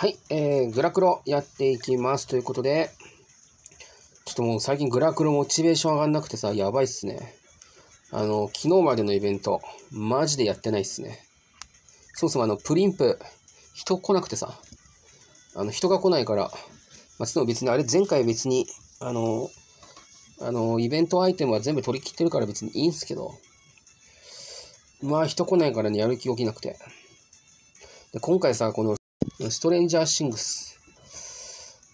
はい、グラクロやっていきますということで、ちょっともう最近グラクロモチベーション上がんなくてさ、やばいっすね。昨日までのイベント、マジでやってないっすね。そもそもプリンプ、人来なくてさ、人が来ないから、まあ、でも別にあれ、前回別に、イベントアイテムは全部取り切ってるから別にいいんすけど、まあ人来ないからね、やる気起きなくて。で、今回さ、この、ストレンジャーシングス。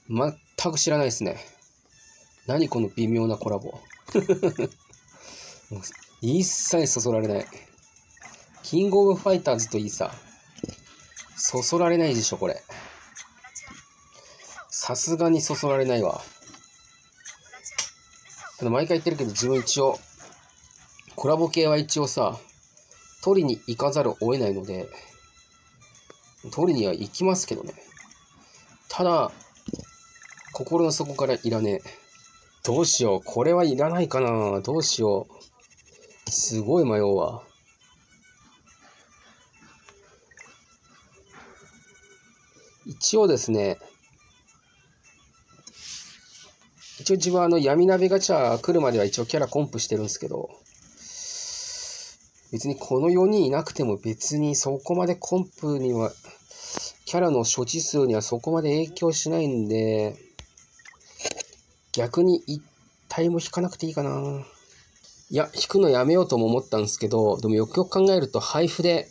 全く知らないですね。何この微妙なコラボ。一切そそられない。キングオブファイターズといいさ。そそられないでしょ、これ。さすがにそそられないわ。毎回言ってるけど、自分一応、コラボ系は一応さ、取りに行かざるを得ないので、取りには行きますけどね。ただ、心の底からいらねえ。どうしよう。これはいらないかな。どうしよう。すごい迷うわ。一応ですね、一応自分は闇鍋ガチャ来るまでは一応キャラコンプしてるんですけど、別にこの4人いなくても別にそこまでコンプには、キャラの所持数にはそこまで影響しないんで、逆に1体も引かなくていいかな。いや、引くのやめようとも思ったんですけど、でもよくよく考えると配布で、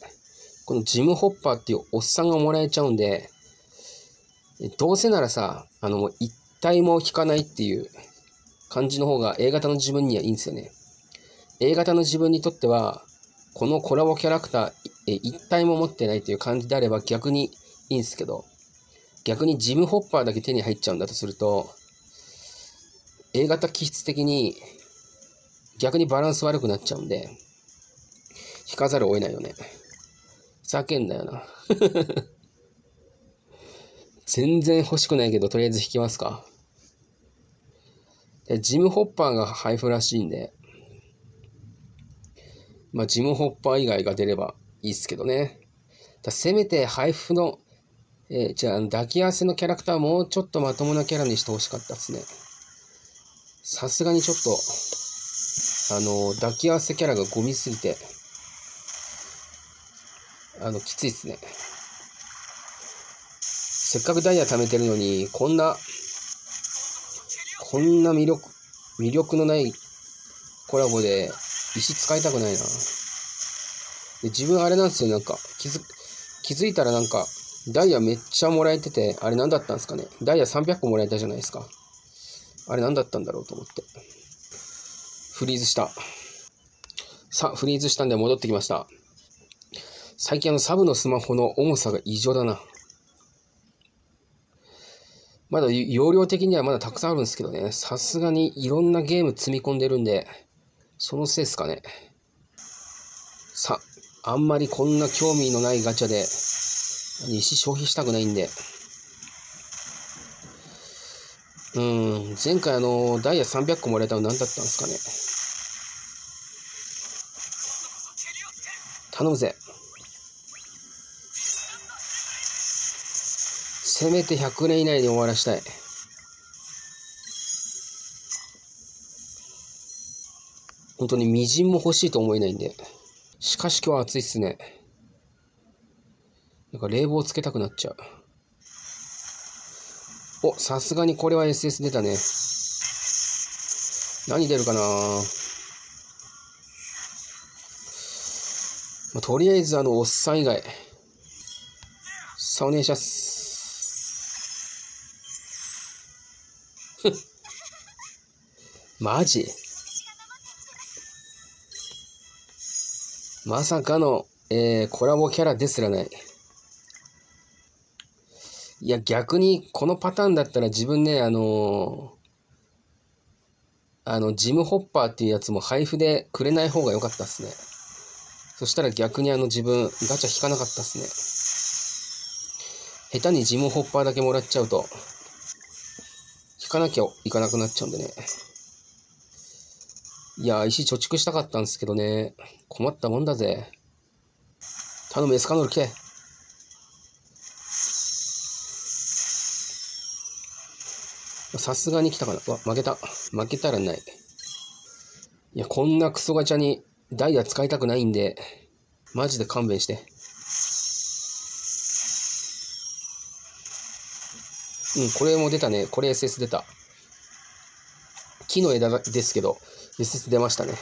このジムホッパーっていうおっさんがもらえちゃうんで、どうせならさ、1体も引かないっていう感じの方が A 型の自分にはいいんですよね。A 型の自分にとっては、このコラボキャラクター一体も持ってないという感じであれば逆にいいんですけど、逆にジムホッパーだけ手に入っちゃうんだとすると、A 型気質的に逆にバランス悪くなっちゃうんで、引かざるを得ないよね。ふざけんなよな。全然欲しくないけど、とりあえず引きますか。ジムホッパーが配布らしいんで、まあ、ジムホッパー以外が出ればいいっすけどね。だせめて配布の、抱き合わせのキャラクターはもうちょっとまともなキャラにしてほしかったっすね。さすがにちょっと、抱き合わせキャラがゴミすぎて、きついっすね。せっかくダイヤ貯めてるのに、こんな魅力のないコラボで、石使いたくないな。で、自分あれなんですよ、なんか気づいたらなんかダイヤめっちゃもらえてて、あれ何だったんですかね。ダイヤ300個もらえたじゃないですか。あれ何だったんだろうと思ってフリーズした。さあ、フリーズしたんで戻ってきました。最近サブのスマホの重さが異常だな。まだ容量的にはまだたくさんあるんですけどね、さすがにいろんなゲーム積み込んでるんで、そのせいですかね。さあ、あんまりこんな興味のないガチャで、石消費したくないんで。前回ダイヤ300個もらえたの何だったんですかね。頼むぜ。せめて100年以内に終わらしたい。本当に微塵も欲しいと思えないんで。しかし今日は暑いっすね。なんか冷房つけたくなっちゃう。お、さすがにこれは SS 出たね。何出るかな、まあ、とりあえずおっさん以外。さあ、お願いします。マジまさかの、コラボキャラですらない。いや、逆にこのパターンだったら自分ね、ジムホッパーっていうやつも配布でくれない方が良かったっすね。そしたら逆に自分ガチャ引かなかったっすね。下手にジムホッパーだけもらっちゃうと、引かなきゃいかなくなっちゃうんでね。いやー、石貯蓄したかったんですけどね。困ったもんだぜ。頼む、エスカノール来て。さすがに来たかな。うわ、負けた。負けたらない。いや、こんなクソガチャにダイヤ使いたくないんで、マジで勘弁して。うん、これも出たね。これ SS 出た。木の枝ですけど、SS 出ましたね。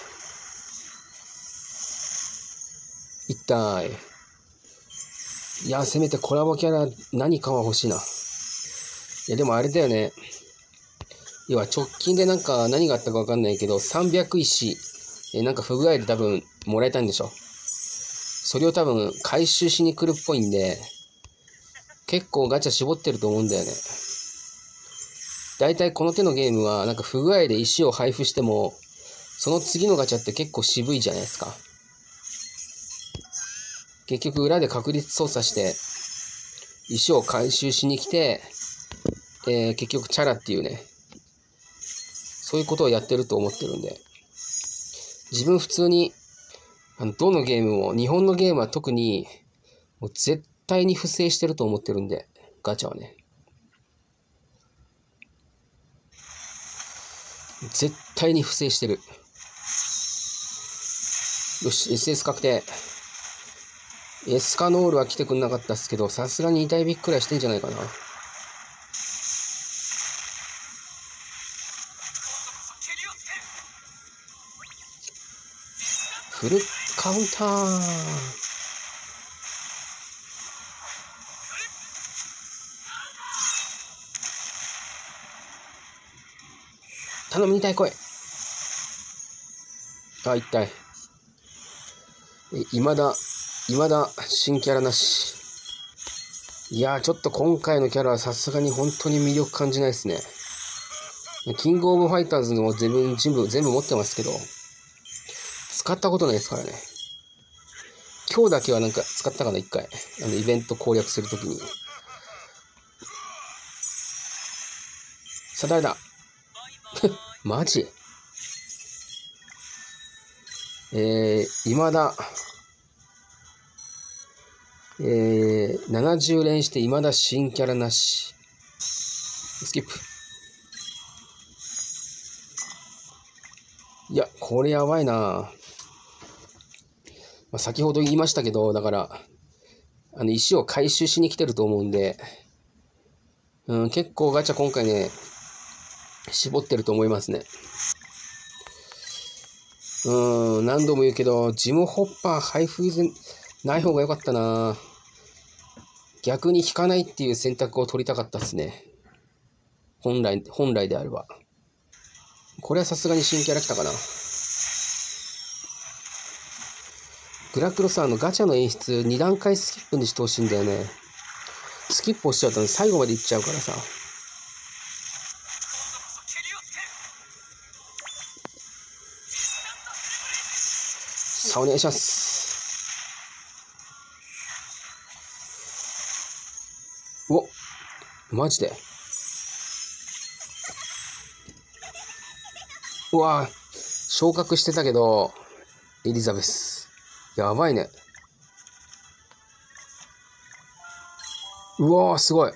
一体。いや、せめてコラボキャラ何かは欲しいな。いや、でもあれだよね。要は直近でなんか何があったかわかんないけど、300石、なんか不具合で多分もらえたんでしょ。それを多分回収しに来るっぽいんで、結構ガチャ絞ってると思うんだよね。だいたいこの手のゲームはなんか不具合で石を配布しても、その次のガチャって結構渋いじゃないですか。結局裏で確率操作して、石を回収しに来て、結局チャラっていうね、そういうことをやってると思ってるんで。自分普通に、どのゲームも、日本のゲームは特に、もう絶対に不正してると思ってるんで、ガチャはね。絶対に不正してる。よし、SS 確定。エスカノールは来てくんなかったっすけど、さすがに2体引きくらいしてんじゃないかな。フルカウンター。頼む、2体来い。あ、1体。いまだ新キャラなし。いやー、ちょっと今回のキャラはさすがに本当に魅力感じないですね。キングオブファイターズの全部持ってますけど、使ったことないですからね。今日だけはなんか使ったかな、一回。イベント攻略するときに。さあ、誰だマジいまだ。70連していまだ新キャラなし。スキップ。いや、これやばいな。先ほど言いましたけど、だから、石を回収しに来てると思うんで、結構ガチャ今回ね、絞ってると思いますね。何度も言うけど、ジムホッパー配布ない方が良かったな。逆に引かないっていう選択を取りたかったっすね。本来であれば。これはさすがに新キャラ来たかな。グラクロさんのガチャの演出2段階スキップにしてほしいんだよね。スキップをしちゃうと最後までいっちゃうからさ。さあ、お願いします。お、マジで。うわぁ、昇格してたけど、エリザベス。やばいね。うわぁ、すごい。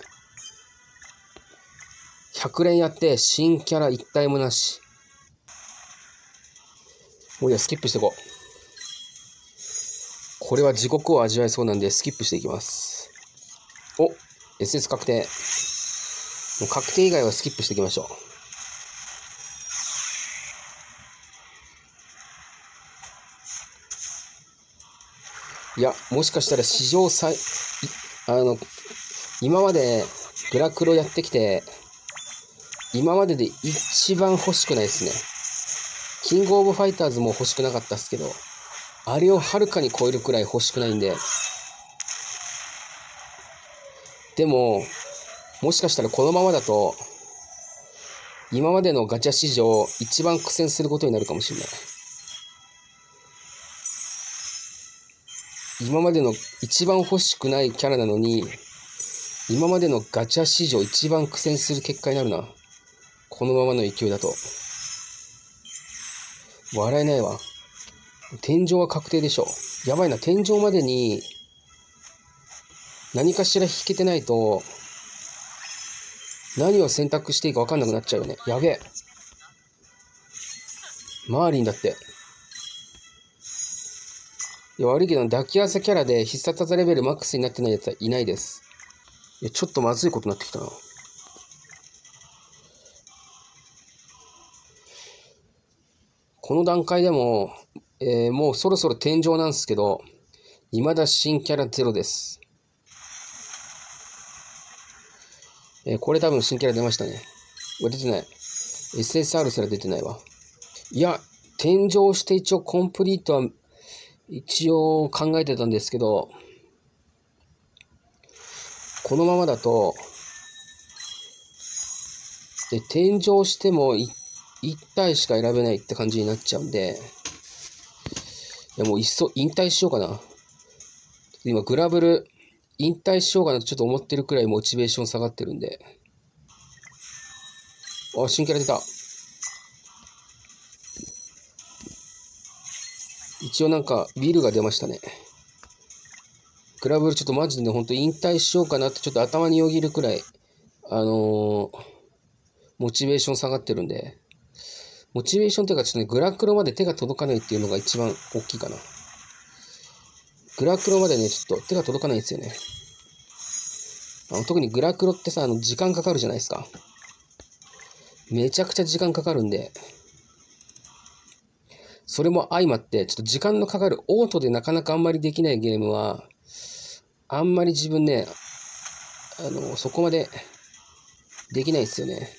100連やって、新キャラ1体もなし。おや、スキップしていこう。これは地獄を味わえそうなんで、スキップしていきます。お、SS 確定。もう確定以外はスキップしていきましょう。いや、もしかしたら史上最、今までグラクロやってきて、今までで一番欲しくないですね。キングオブファイターズも欲しくなかったっすけど、あれをはるかに超えるくらい欲しくないんで、でも、もしかしたらこのままだと、今までのガチャ史上一番苦戦することになるかもしれない。今までの一番欲しくないキャラなのに、今までのガチャ史上一番苦戦する結果になるな。このままの勢いだと。笑えないわ。天井は確定でしょ。やばいな、天井までに、何かしら引けてないと、何を選択していいか分かんなくなっちゃうよね。やべえ。マーリンだって。いや悪いけど、抱き合わせキャラで必殺技レベルマックスになってないやつはいないです。いやちょっとまずいことになってきたな。この段階でも、もうそろそろ天井なんですけど、未だ新キャラゼロです。これ多分新キャラ出ましたね。出てない。SSR すら出てないわ。いや、天井して一応コンプリートは一応考えてたんですけど、このままだと、で天井しても1体しか選べないって感じになっちゃうんで、いやもういっそ引退しようかな。今グラブル引退しようかなとちょっと思ってるくらいモチベーション下がってるんで。あ、新キャラ出た。一応なんかビルが出ましたね。グラブルちょっとマジでね、ほんと引退しようかなってちょっと頭によぎるくらい、モチベーション下がってるんで。モチベーションというか、ちょっとね、グラクロまで手が届かないっていうのが一番大きいかな。グラクロまでね、ちょっと手が届かないんですよね。特にグラクロってさ、時間かかるじゃないですか。めちゃくちゃ時間かかるんで、それも相まって、ちょっと時間のかかるオートでなかなかあんまりできないゲームは、あんまり自分ね、そこまでできないですよね。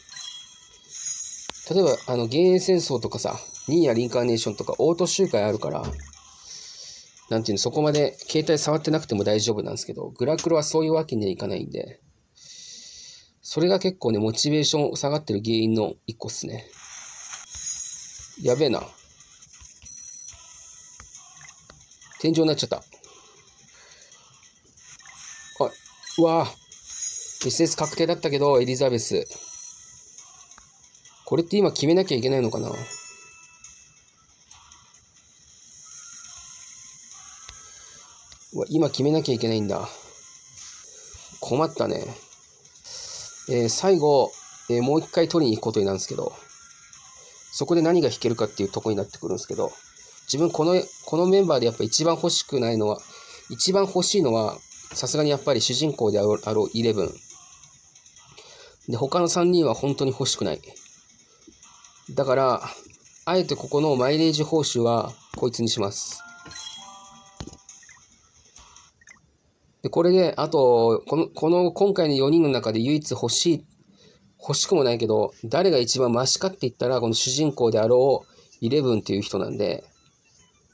例えば、幻影戦争とかさ、ニーヤリンカーネーションとかオート周回あるから、なんていうの、そこまで携帯触ってなくても大丈夫なんですけど、グラクロはそういうわけにはいかないんで、それが結構ね、モチベーション下がってる原因の一個っすね。やべえな。天井になっちゃった。あ、うわぁ。SS 確定だったけど、エリザベス。これって今決めなきゃいけないのかな。今決めなきゃいけないんだ。困ったね。最後、もう一回取りに行くことになるんですけど、そこで何が弾けるかっていうとこになってくるんですけど、自分このメンバーでやっぱ一番欲しいのは、さすがにやっぱり主人公であろう11。で、他の3人は本当に欲しくない。だから、あえてここのマイレージ報酬はこいつにします。でこれで、あと、今回の4人の中で唯一欲しくもないけど、誰が一番マシかって言ったら、この主人公であろう11っていう人なんで、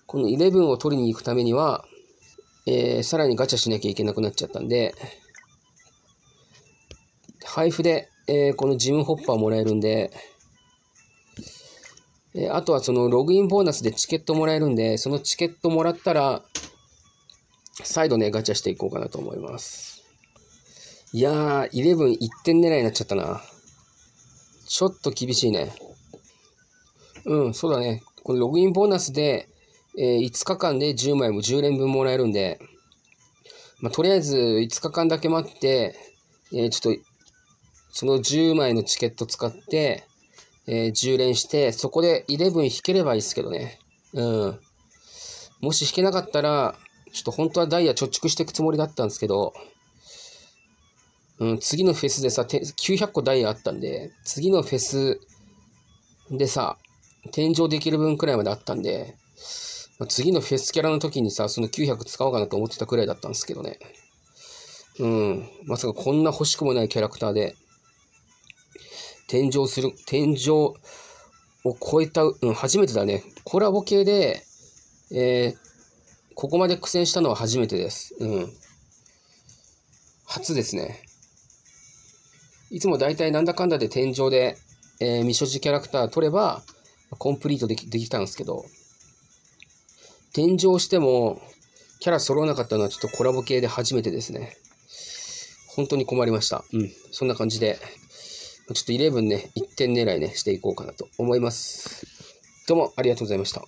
この11を取りに行くためには、さらにガチャしなきゃいけなくなっちゃったんで、配布で、このジムホッパーもらえるんで、あとはそのログインボーナスでチケットもらえるんで、そのチケットもらったら、再度ね、ガチャしていこうかなと思います。いやー、11、1点狙いになっちゃったな。ちょっと厳しいね。うん、そうだね。このログインボーナスで、5日間で10枚も10連分もらえるんで、まあ、とりあえず5日間だけ待って、ちょっと、その10枚のチケット使って、10連して、そこで11引ければいいですけどね。うん。もし引けなかったら、ちょっと本当はダイヤ貯蓄していくつもりだったんですけど、うん、次のフェスでさ、900個ダイヤあったんで、次のフェスでさ、天井できる分くらいまであったんで、次のフェスキャラの時にさ、その900使おうかなと思ってたくらいだったんですけどね。うん、まさかこんな欲しくもないキャラクターで、天井を超えた、うん、初めてだね。コラボ系で、ここまで苦戦したのは初めてです。うん。初ですね。いつもだいたいなんだかんだで天井で、未所持キャラクター取れば、コンプリートできたんですけど、天井しても、キャラ揃わなかったのはちょっとコラボ系で初めてですね。本当に困りました。うん。そんな感じで、ちょっと11ね、1点狙いね、していこうかなと思います。どうもありがとうございました。